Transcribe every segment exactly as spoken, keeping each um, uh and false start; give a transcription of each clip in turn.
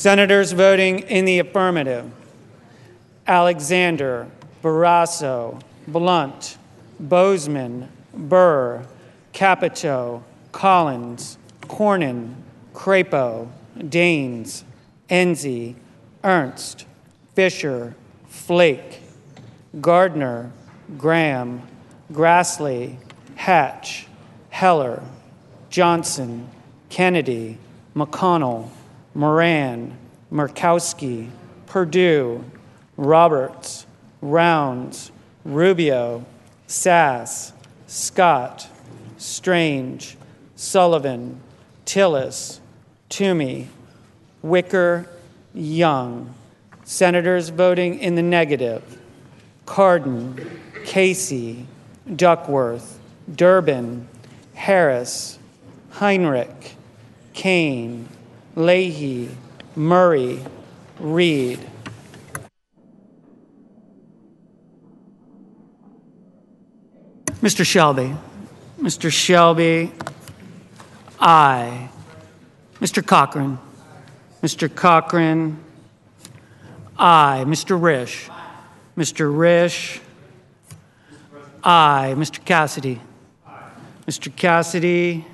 Senators voting in the affirmative: Alexander, Barrasso, Blunt, Bozeman, Burr, Capito, Collins, Cornyn, Crapo, Daines, Enzi, Ernst, Fisher, Flake, Gardner, Graham, Grassley, Hatch, Heller, Johnson, Kennedy, McConnell, Moran, Murkowski, Perdue, Roberts, Rounds, Rubio, Sass, Scott, Strange, Sullivan, Tillis, Toomey, Wicker, Young. Senators voting in the negative: Cardin, Casey, Duckworth, Durbin, Harris, Heinrich, Kane, Leahy, Murray, Reed. Mister Shelby. Mister Shelby, aye. Mister Cochran. Mister Cochran, aye. Mister Risch. Mister Risch, aye. Mister Cassidy. Aye. Mister Cassidy,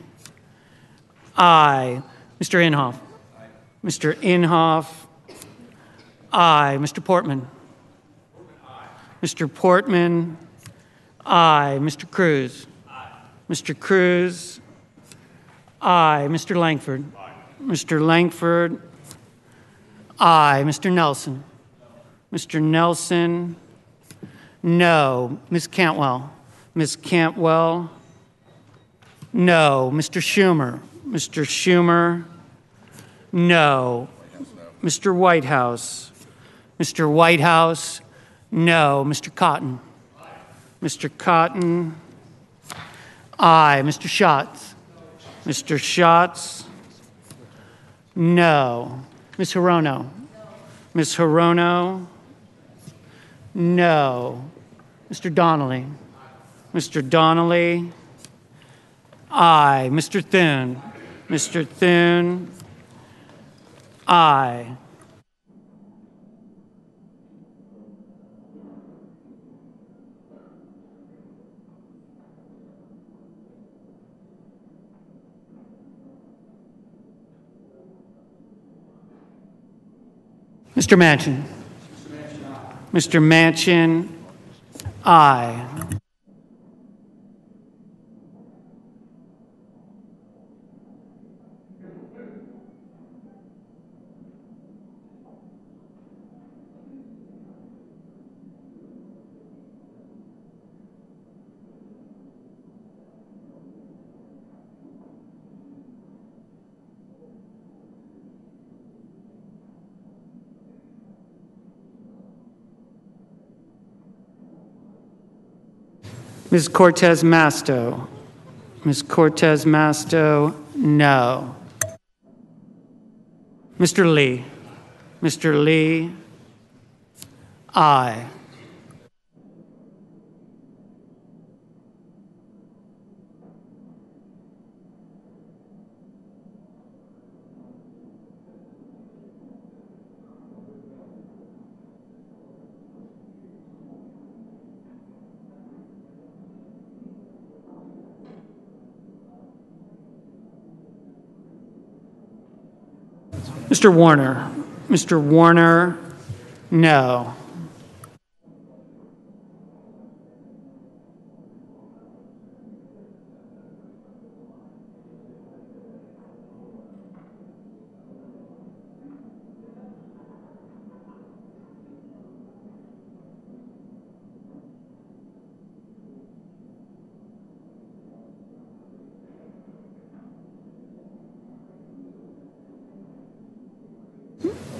aye. Mister Inhofe. Aye. Mister Inhofe, aye. Mister Portman. Aye. Mister Portman, aye. Mister Cruz. Aye. Mister Cruz, aye. Mister Langford. Aye. Mister Langford, aye. Mister Nelson. Mister Nelson, no. Miz Cantwell. Miz Cantwell, no. Mister Schumer. Mister Schumer, no. Mister Whitehouse. Mister Whitehouse, no. Mister Cotton. Mister Cotton, aye. Mister Schatz. Mister Schatz, no. Miz Hirono. Miz Hirono, no. Mister Donnelly. Mister Donnelly, aye. Mister Thune. Mister Thune, aye. Mister Manchin. Mister Manchin, aye. Miz Cortez Masto. Miz Cortez Masto, no. Mister Lee. Mister Lee, aye. Mister Warner. Mister Warner, no.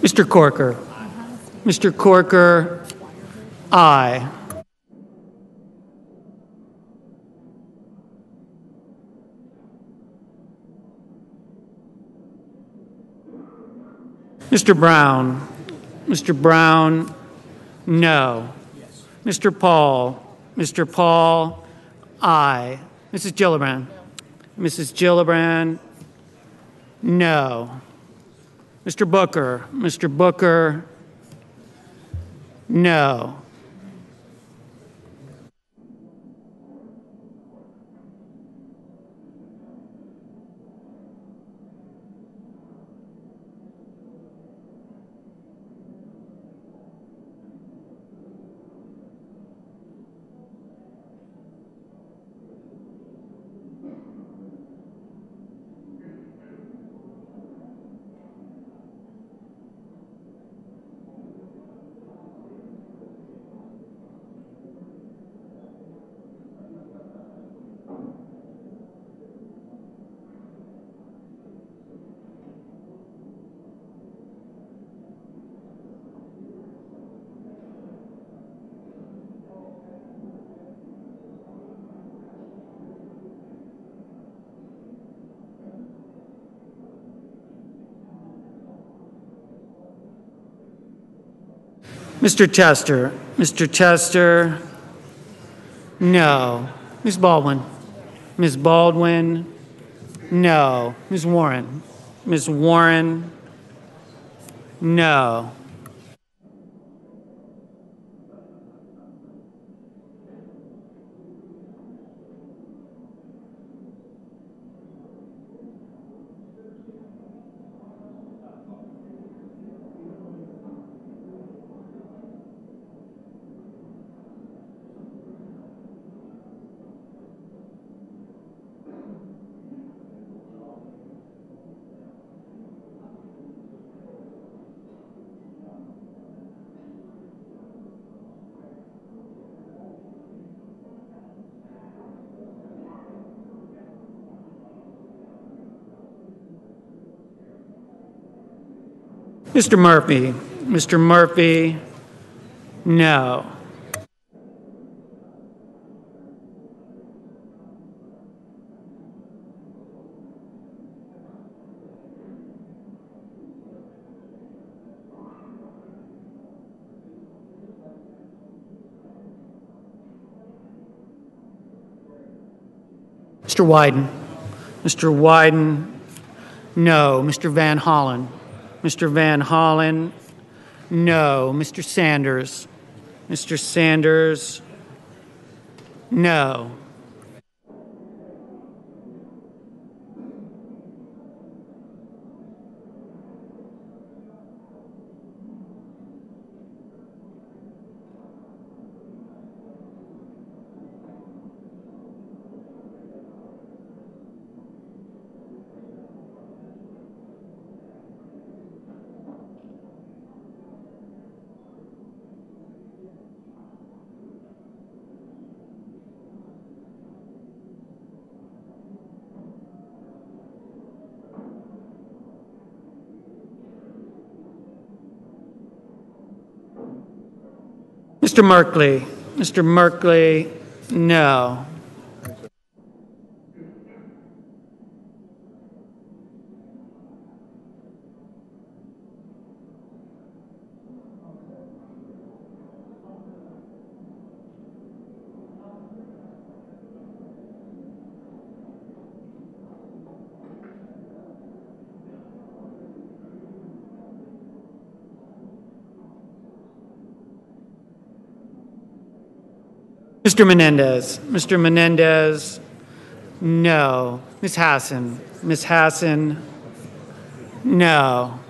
Mister Corker. Mister Corker, aye. Mister Brown. Mister Brown, no. Mister Paul. Mister Paul, aye. Missus Gillibrand. Missus Gillibrand, no. Mister Booker, Mister Booker, no. Mister Tester, Mister Tester, no. Miz Baldwin, Miz Baldwin, no. Miz Warren, Miz Warren, no. Mister Murphy, Mister Murphy, no. Mister Wyden, Mister Wyden, no. Mister Van Hollen. Mister Van Hollen, no. Mister Sanders, Mister Sanders, no. Mister Merkley, Mister Merkley, no. Mister Menendez, Mister Menendez, no. Miz Hassan, Miz Hassan, no.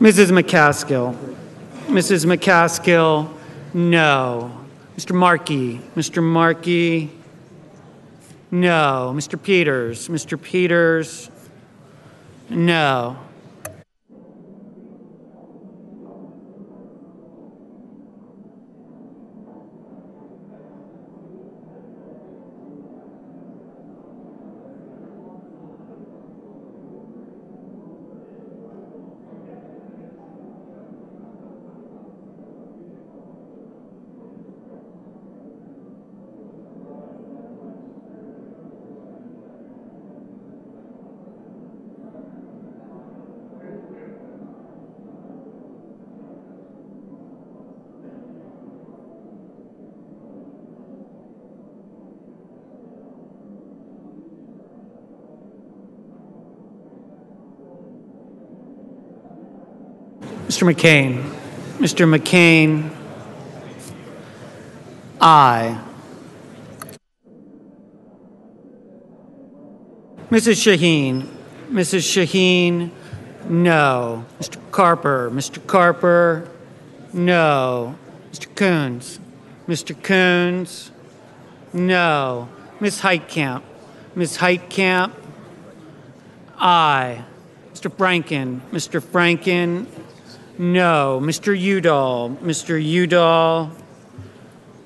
Missus McCaskill, Missus McCaskill, no. Mister Markey, Mister Markey, no. Mister Peters, Mister Peters, no. Mister McCain. Mister McCain. Aye. Missus Shaheen. Missus Shaheen. No. Mister Carper. Mister Carper. No. Mister Coons. Mister Coons. No. Miz Heitkamp. Miz Heitkamp. Aye. Mister Franken. Mister Franken. No. Mister Udall. Mister Udall.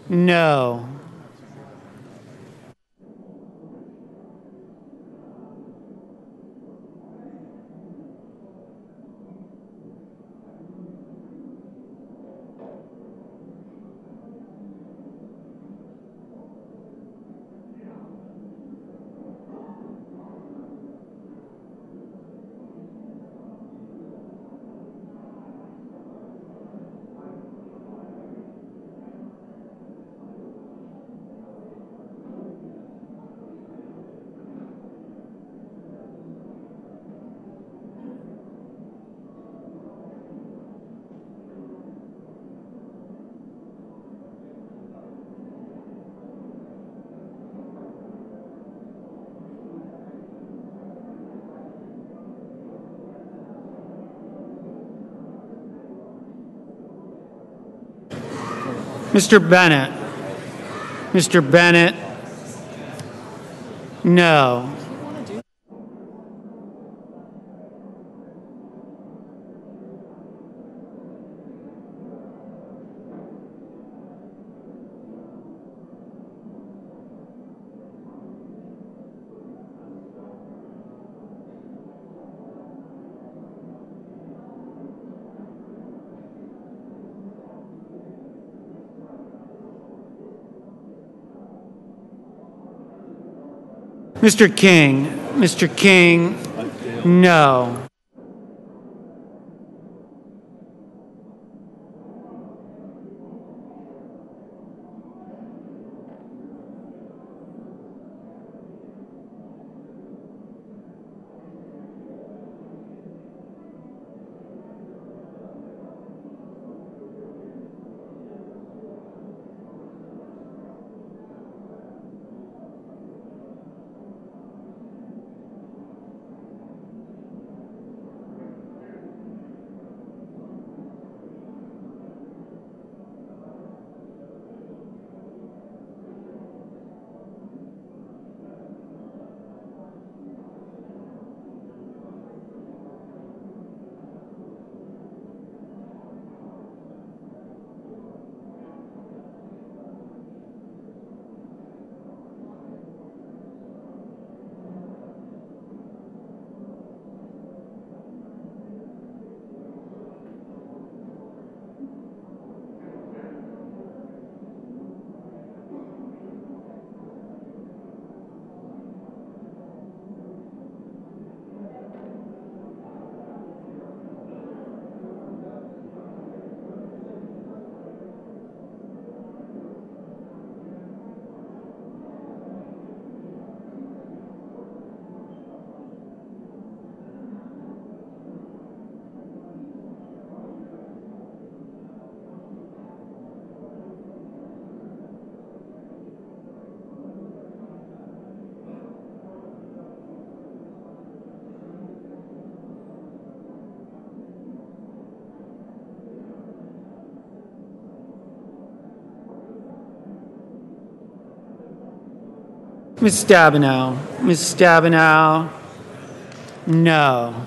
No. Mister Bennett. Mister Bennett. No. Mister King, Mister King, no. Miz Stabenow, Miz Stabenow, no.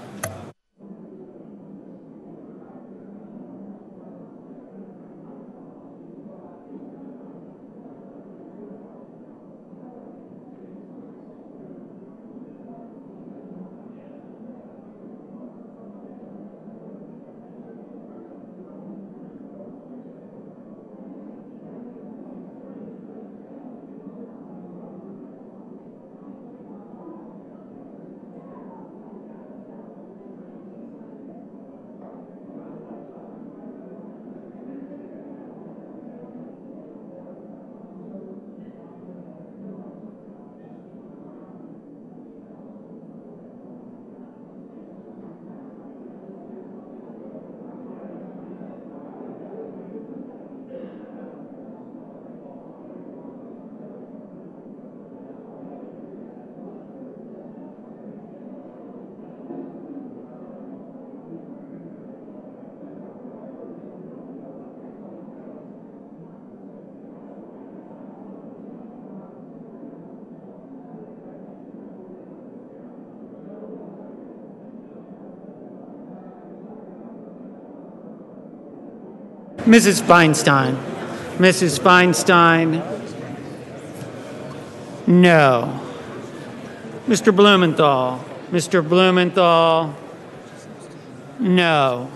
Missus Feinstein. Missus Feinstein, no. Mister Blumenthal. Mister Blumenthal, no.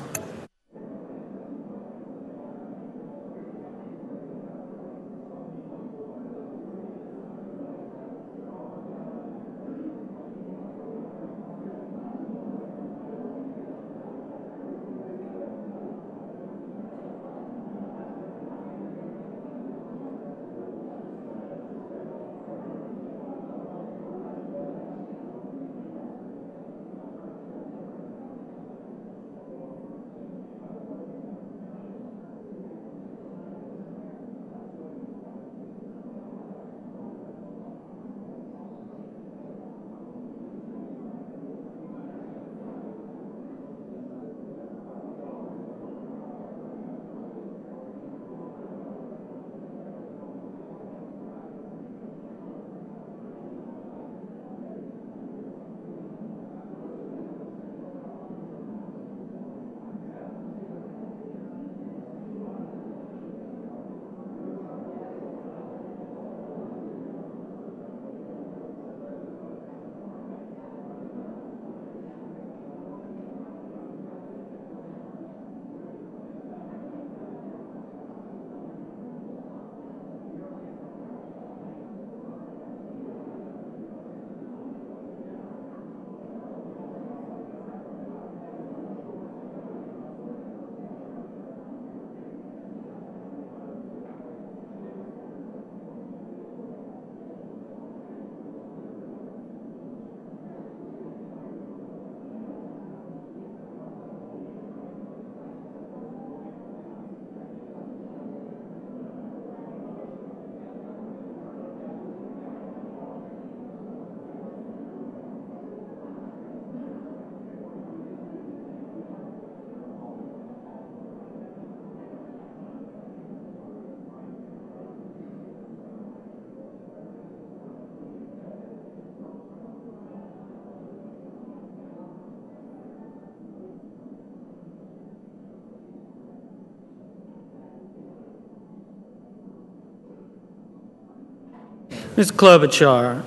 Miz Klobuchar,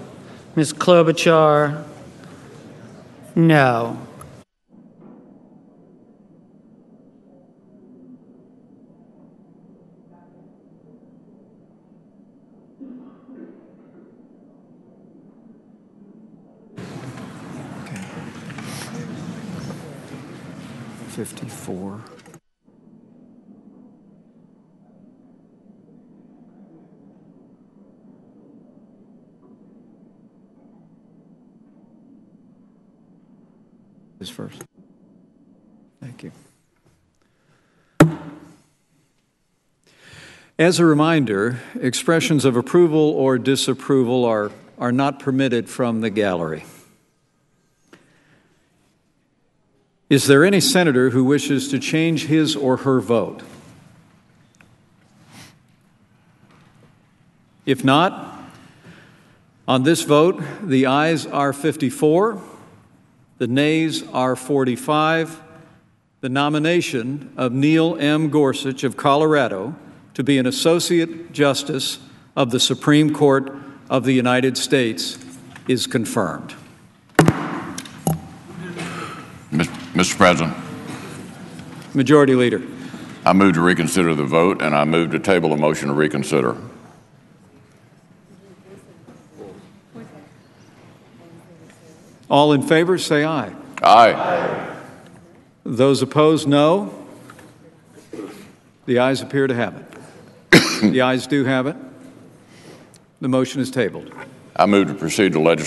Miz Klobuchar, no. Okay. fifty-four. First. Thank you. As a reminder, expressions of approval or disapproval are, are not permitted from the gallery. Is there any senator who wishes to change his or her vote? If not, on this vote, the ayes are fifty-four. The nays are forty-five. The nomination of Neil M. Gorsuch of Colorado to be an Associate Justice of the Supreme Court of the United States is confirmed. Mister President. Majority Leader. I move to reconsider the vote, and I move to table a motion to reconsider. All in favor, say aye. Aye. Aye. Those opposed, no. The ayes appear to have it. The ayes do have it. The motion is tabled. I move to proceed to legislation.